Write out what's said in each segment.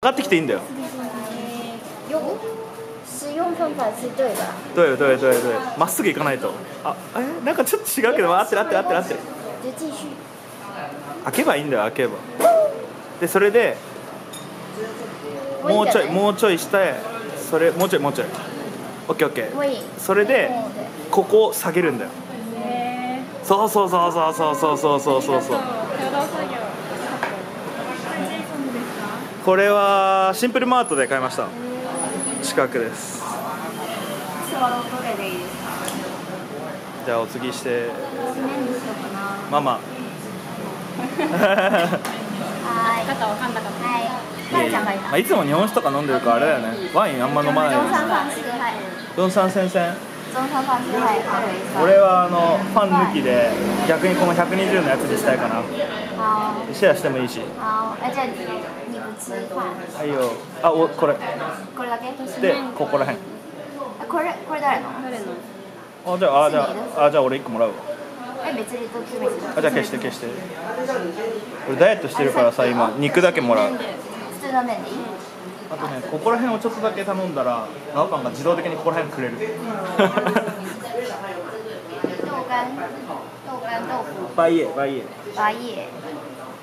上がってきていいんだよ。对，まっすぐ行かないと。あ、なんかちょっと違うけど、合ってる。開けばいいんだよ、開けば。で、それでもうちょい下へ、それもうちょい。オッケー。それでここを下げるんだよ。そう。これはシンプルマートで買いました。近くです。じゃあお次して。ママ。まあいつも日本酒とか飲んでるからあれだよね。ワインあんま飲まないよね。俺はファン抜きで逆にこの120のやつにしたいかな。シェアしてもいいし。はいよ。あ、お、これ。これだけ。で、ここら辺。これ誰の？じゃあ俺一個もらうわ。別にどっちもいい。じゃあ消して。俺ダイエットしてるからさ、今肉だけもらう。あとね、ここら辺をちょっとだけ頼んだら、ラオパンが自動的にここら辺くれる。バイエ。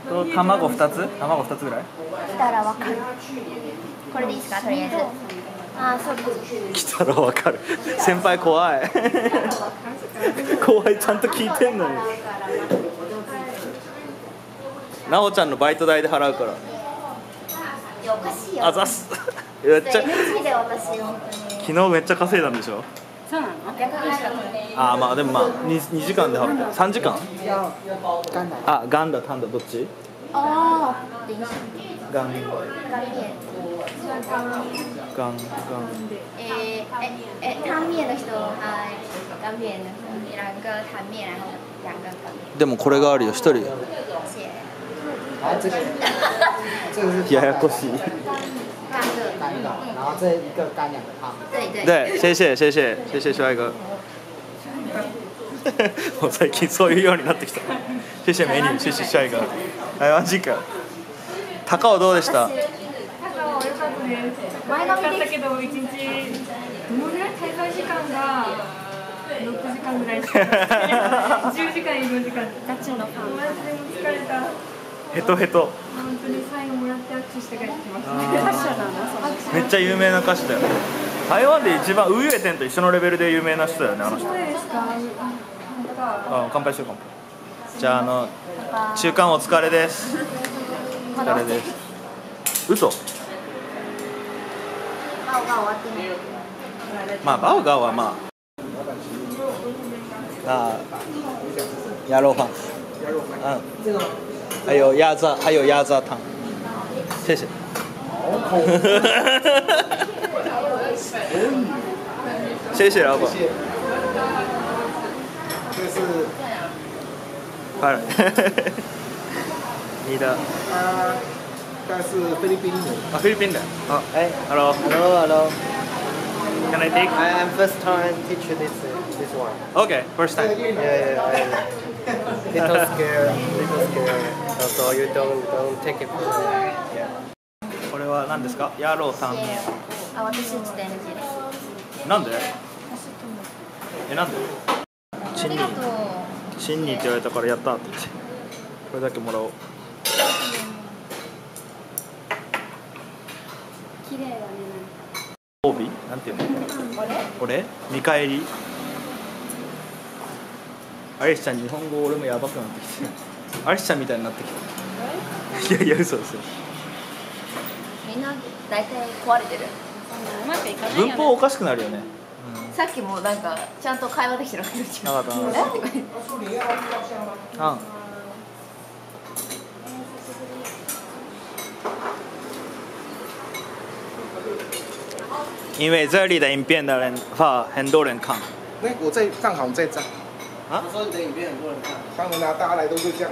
卵2つ？卵2つぐらい？来たらわかる。これでいいですか？とりあえず。あ、そうです。来たらわかる。先輩怖い。後輩ちゃんと聞いてんのに。なおちゃんのバイト代で払うから。おかしいよ。あざす。めっちゃ。昨日めっちゃ稼いだんでしょ？そうなの？あ、まあでもまあ2時間で800、3時間？あ、ガンダタンダどっち？ああ。ガン。でもこれがあるよ1人。ややこしい。对，谢谢帅哥。もう最近そういうようになってきた。谢谢美女，谢谢帅哥。マジか。高尾どうでした？高尾良かったね。前髪できたけど1日どのぐらい滞在時間が6時間ぐらいしか。10時間4時間。ガチのファン。疲れた。ヘト。本当に最後もらって握手して帰ってきましたね。めっちゃ有名な歌手だよ。台湾で一番ウユエテンと一緒のレベルで有名な人だよね、あの人。あ、乾杯しようか。じゃあ中間お疲れです。嘘。まあバウガーはまあ。鸭肉饭。うん。还有鸭杂汤，谢谢。谢谢老板。就是，快了。你的？他是菲律宾人。啊，菲律宾的。啊，哎 ，hello。Can I take? I'm first time teach this one. Okay, first time. Yeah. Little scare.You don't take it. これは何ですか？ヤローさん。あ、私自転車です。なんで？なんで？チンニーって言われたからやったって言って。これだけもらおう。綺麗だね。帯？なんていうの？俺？見返り？アリスちゃん日本語俺もやばくなってきてる。アリスちゃんみたいになってきた。いや嘘ですよ。みんな大体壊れてる。文法おかしくなるよね。さっきもなんかちゃんと会話できてなかった。因为这里的影片的人话很多人看。我在上海在啊？我说你的影片很多人看，当然啦，大家来都是这样。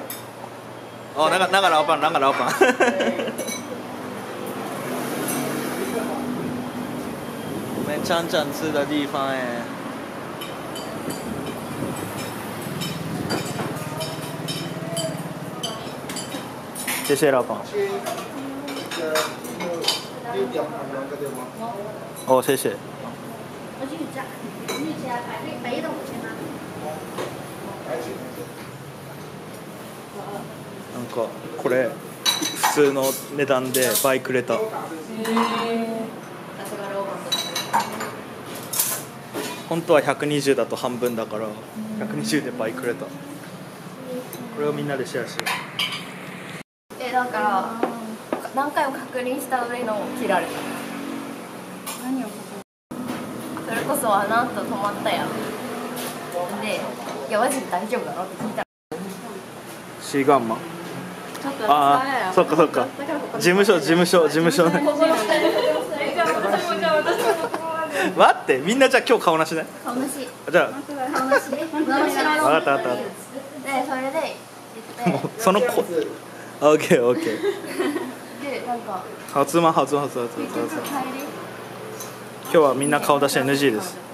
哦，那个老板，我们常常吃的地方哎。谢谢老板。哦，谢谢。我去你家，你去家摆一道我先拿。なんかこれ普通の値段で倍くれた。本当は120だと半分だから120で倍くれた。これをみんなでシェアしよう。だから何回も確認した上のを切られた。何を確認？それこそあの後止まったやん。で、いやマジで大丈夫だろって聞いたら。Cガンマ。ああ、そっかそっか。事務所。待って、みんなじゃあ今日顔なしね。顔なし。じゃあ。顔なし。わかったわかった。で、それで言って。その子。オッケーオッケー。で、なんか。初マ今日はみんな顔出してNGです。